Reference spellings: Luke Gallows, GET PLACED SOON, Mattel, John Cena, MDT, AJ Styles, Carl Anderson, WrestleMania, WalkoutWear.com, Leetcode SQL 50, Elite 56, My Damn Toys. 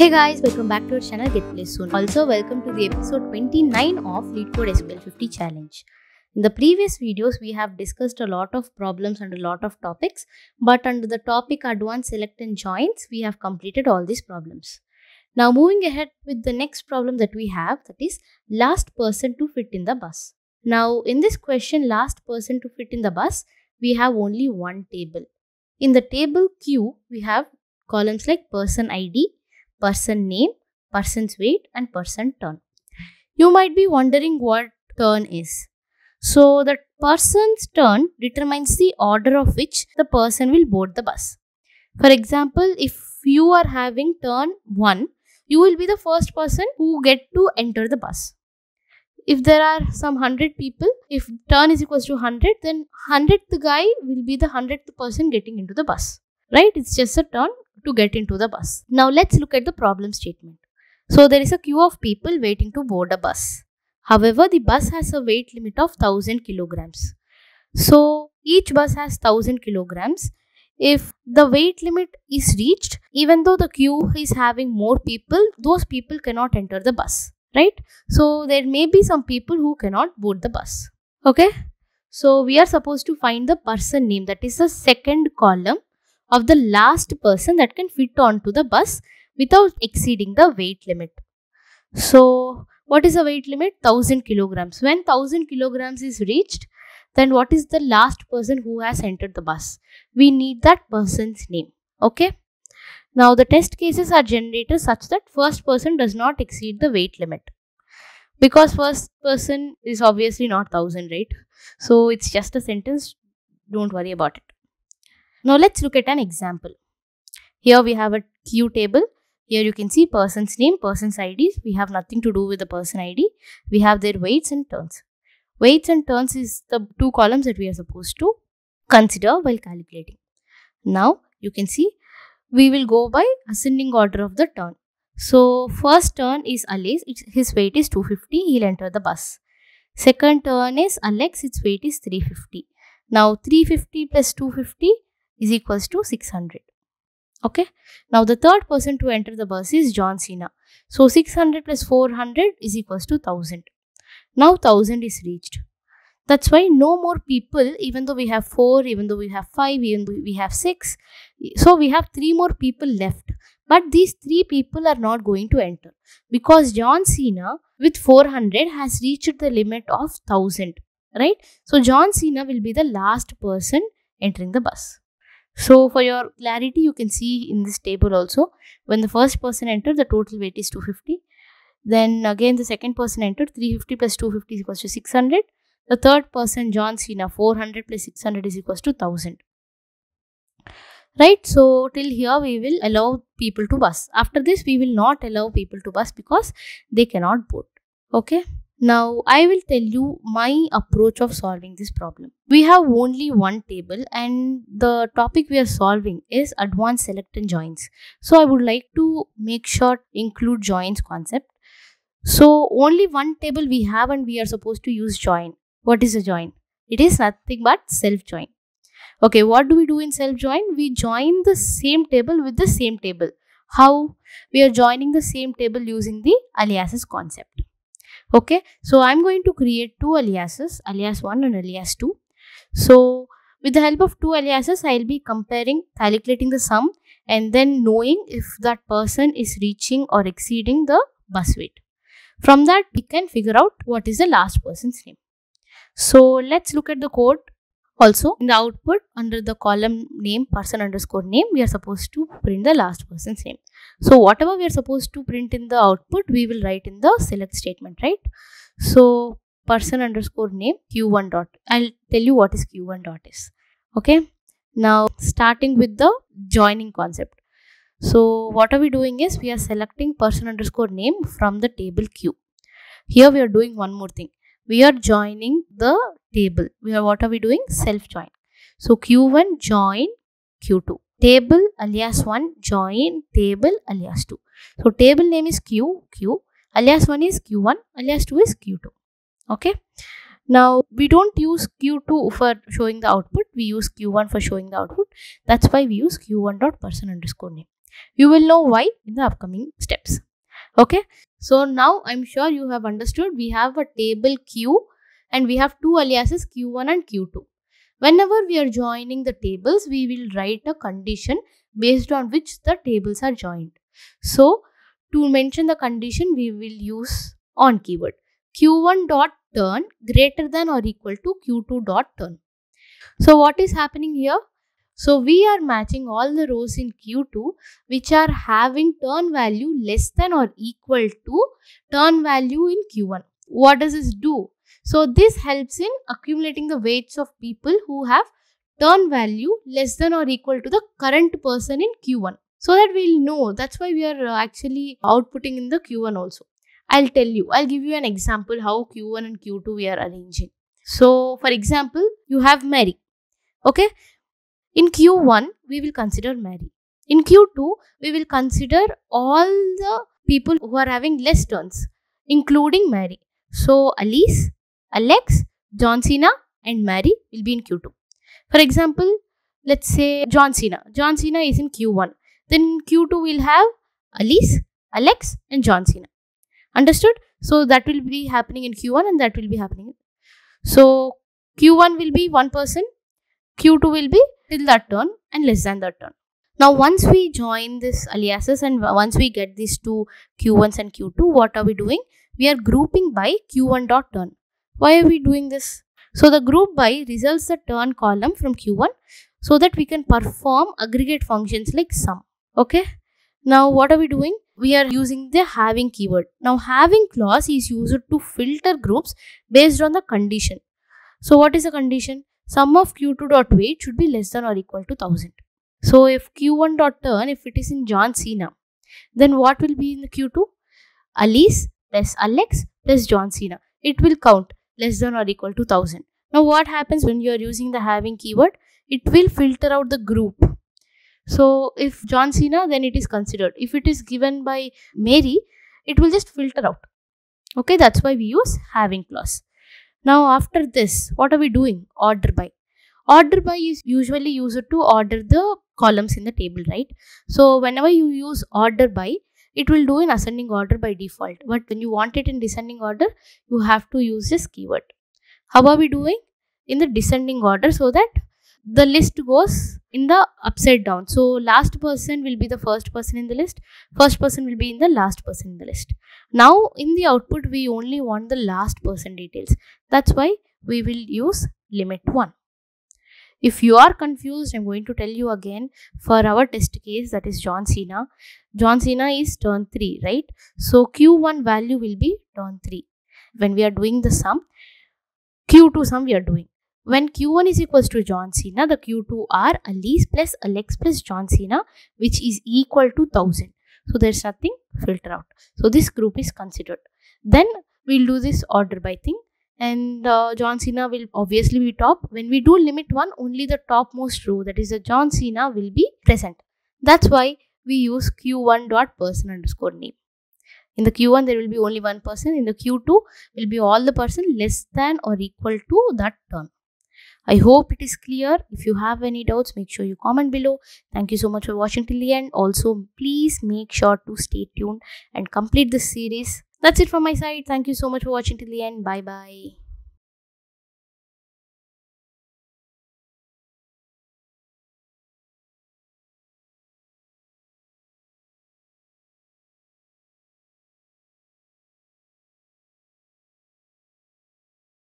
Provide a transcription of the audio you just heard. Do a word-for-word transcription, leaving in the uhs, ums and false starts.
Hey guys, welcome back to our channel Get Placed Soon. Also welcome to the episode twenty-nine of Leetcode S Q L fifty challenge. In the previous videos we have discussed a lot of problems and a lot of topics, but under the topic advanced select and joins we have completed all these problems. Now moving ahead with the next problem that we have, that is last person to fit in the bus. Now in this question last person to fit in the bus we have only one table. In the table Q we have columns like person I D, person name, person's weight and person turn. You might be wondering what turn is. So the person's turn determines the order of which the person will board the bus. For example, if you are having turn one, you will be the first person who get to enter the bus. If there are some one hundred people, if turn is equals to one hundred, then one hundredth guy will be the one hundredth person getting into the bus. Right? It's just a turn to get into the bus. Now let's look at the problem statement. So there is a queue of people waiting to board a bus. However, the bus has a weight limit of one thousand kilograms. So each bus has one thousand kilograms. If the weight limit is reached, even though the queue is having more people, those people cannot enter the bus. Right? So there may be some people who cannot board the bus. Okay? So we are supposed to find the person name, that is the second column of the last person that can fit onto the bus without exceeding the weight limit. So what is the weight limit? one thousand kilograms. When one thousand kilograms is reached, then what is the last person who has entered the bus? We need that person's name. Okay. Now the test cases are generated such that first person does not exceed the weight limit, because first person is obviously not one thousand, right? So it's just a sentence. Don't worry about it. Now let's look at an example. Here we have a queue table. Here you can see person's name, person's I Ds. We have nothing to do with the person I D. We have their weights and turns. Weights and turns is the two columns that we are supposed to consider while calculating. Now you can see we will go by ascending order of the turn. So first turn is Alex. It's, his weight is two hundred fifty. He'll enter the bus. Second turn is Alex. Its weight is three hundred fifty. Now three hundred fifty plus two hundred fifty is equals to six hundred. Okay. Now the third person to enter the bus is John Cena. So six hundred plus four hundred is equals to one thousand. Now one thousand is reached. That's why no more people, even though we have four, even though we have five, even though we have six. So we have three more people left. But these three people are not going to enter, because John Cena with four hundred has reached the limit of one thousand. Right. So John Cena will be the last person entering the bus. So for your clarity, you can see in this table also, when the first person entered, the total weight is two hundred fifty. Then again, the second person entered, three hundred fifty plus two hundred fifty is equals to six hundred. The third person, John Cena, four hundred plus six hundred is equals to one thousand. Right? So till here, we will allow people to bus. After this, we will not allow people to bus because they cannot board. Okay. Now, I will tell you my approach of solving this problem. We have only one table and the topic we are solving is advanced select and joins. So, I would like to make sure include joins concept. So, only one table we have and we are supposed to use join. What is a join? It is nothing but self-join. Okay, what do we do in self-join? We join the same table with the same table. How? We are joining the same table using the aliases concept. Okay, so I'm going to create two aliases, alias one and alias two. So with the help of two aliases, I'll be comparing, calculating the sum and then knowing if that person is reaching or exceeding the bus weight. From that, we can figure out what is the last person's name. So let's look at the code. Also, in the output, under the column name, person underscore name, we are supposed to print the last person's name. So whatever we are supposed to print in the output, we will write in the select statement, right? So person underscore name, Q one dot. I'll tell you what is Q one dot is. Okay. Now starting with the joining concept. So what are we doing is we are selecting person underscore name from the table Q. Here we are doing one more thing. We are joining the table. We are, what are we doing? Self-join. So Q one join Q two. Table alias one join table alias two. So table name is Q, Q. Alias one is Q one. Alias two is Q two. Okay. Now we don't use Q two for showing the output. We use Q one for showing the output. That's why we use Q one dot person underscore name. You will know why in the upcoming steps. Okay, so now I'm sure you have understood. We have a table Q and we have two aliases Q one and Q two. Whenever we are joining the tables, we will write a condition based on which the tables are joined. So to mention the condition, we will use on keyword. Q one dot turn greater than or equal to Q two dot turn. So what is happening here? So we are matching all the rows in Q two which are having turn value less than or equal to turn value in Q one. What does this do? So this helps in accumulating the weights of people who have turn value less than or equal to the current person in Q one. So that we'll know. That's why we are actually outputting in the Q one also. I'll tell you, I'll give you an example how Q one and Q two we are arranging. So for example, you have Mary. Okay. In Q one, we will consider Mary. In Q two, we will consider all the people who are having less turns, including Mary. So Alice, Alex, John Cena and Mary will be in Q two. For example, let's say John Cena. John Cena is in Q one. Then in Q two, we'll have Alice, Alex and John Cena. Understood? So that will be happening in Q one and that will be happening. So Q one will be one person, Q two will be till that turn and less than that turn. Now once we join this aliases and once we get these two Q ones and Q two, what are we doing? We are grouping by Q one dot turn. Why are we doing this? So the group by resolves the turn column from Q one so that we can perform aggregate functions like sum. Okay. Now what are we doing? We are using the having keyword. Now having clause is used to filter groups based on the condition. So what is the condition? Sum of Q two dot weight should be less than or equal to one thousand. So if Q one dot turn, if it is in John Cena, then what will be in the Q two? Alice plus Alex plus John Cena. It will count less than or equal to one thousand. Now what happens when you are using the having keyword? It will filter out the group. So if John Cena, then it is considered. If it is given by Mary, it will just filter out. Okay, that's why we use having clause. Now after this, what are we doing? Order by. Order by is usually used to order the columns in the table, right? So whenever you use order by, it will do in ascending order by default. But when you want it in descending order, you have to use this keyword. How are we doing? In the descending order so that the list goes in the upside down. So last person will be the first person in the list. First person will be in the last person in the list. Now in the output, we only want the last person details. That's why we will use limit one. If you are confused, I'm going to tell you again for our test case, that is John Cena. John Cena is turn three, right? So Q one value will be turn three. When we are doing the sum, Q two sum we are doing. When Q one is equals to John Cena, the Q two are Alice plus Alex plus John Cena, which is equal to one thousand. So there's nothing filter out. So this group is considered. Then we'll do this order by thing. And uh, John Cena will obviously be top. When we do limit one, only the topmost row, that is the John Cena, will be present. That's why we use Q one dot person underscore name. In the Q one, there will be only one person. In the Q two, will be all the person less than or equal to that turn. I hope it is clear. If you have any doubts, make sure you comment below. Thank you so much for watching till the end. Also, please make sure to stay tuned and complete this series. That's it from my side. Thank you so much for watching till the end. Bye bye.